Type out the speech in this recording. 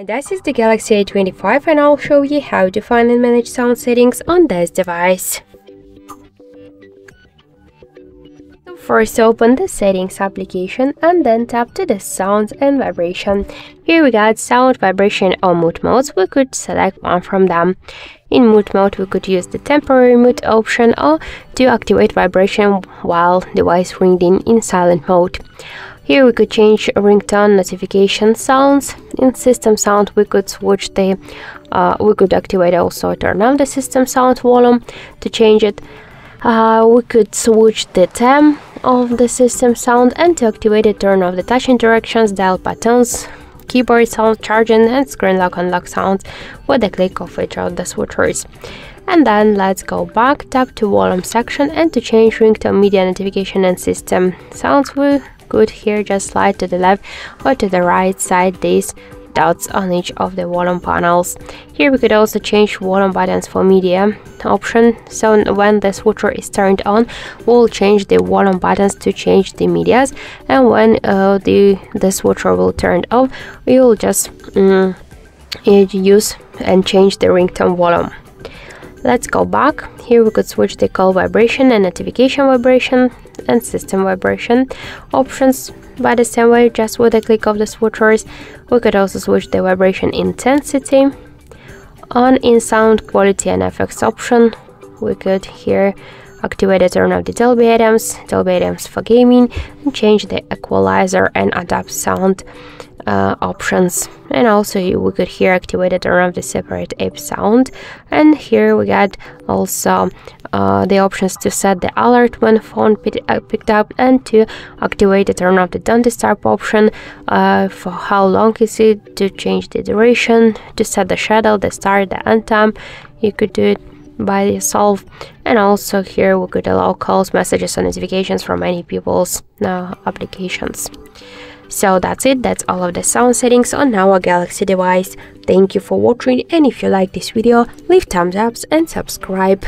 Hi, this is the Galaxy A25 and I'll show you how to find and manage sound settings on this device. So first open the settings application and then tap to the sounds and vibration. Here we got sound, vibration or mute modes. We could select one from them. In mute mode we could use the temporary mute option or to activate vibration while device ringing in silent mode. Here we could change ringtone, notification sounds. In system sound we could switch the we could activate also turn on the system sound volume to change it. We could switch the temp of the system sound and to activate it turn off the touch interactions, dial buttons, keyboard sound, charging and screen lock unlock sounds with the click of each of the switchers. And then let's go back, tap to volume section and to change ringtone, media, notification and system sounds we could here just slide to the left or to the right side these dots on each of the volume panels. Here we could also change volume buttons for media option, so when the switcher is turned on we'll change the volume buttons to change the medias, and when the switcher will turn off we will just use and change the ringtone volume. Let's go back. Here we could switch the call vibration and notification vibration and system vibration options by the same way, just with a click of the switchers. We could also switch the vibration intensity on in sound quality and effects option. We could here activate the turn of the Dolby Atmos for gaming and change the equalizer and adapt sound options, and also we could here activate the turn of the separate ape sound. And here we got also the options to set the alert when phone picked up and to activate the turn off the don't disturb option, for how long is it, to change the duration, to set the schedule, the start, the end time. You could do it by yourself. And also here we could allow calls, messages and notifications from many people's applications. So that's it, that's all of the sound settings on our Galaxy device. Thank you for watching, and if you like this video leave thumbs up and subscribe.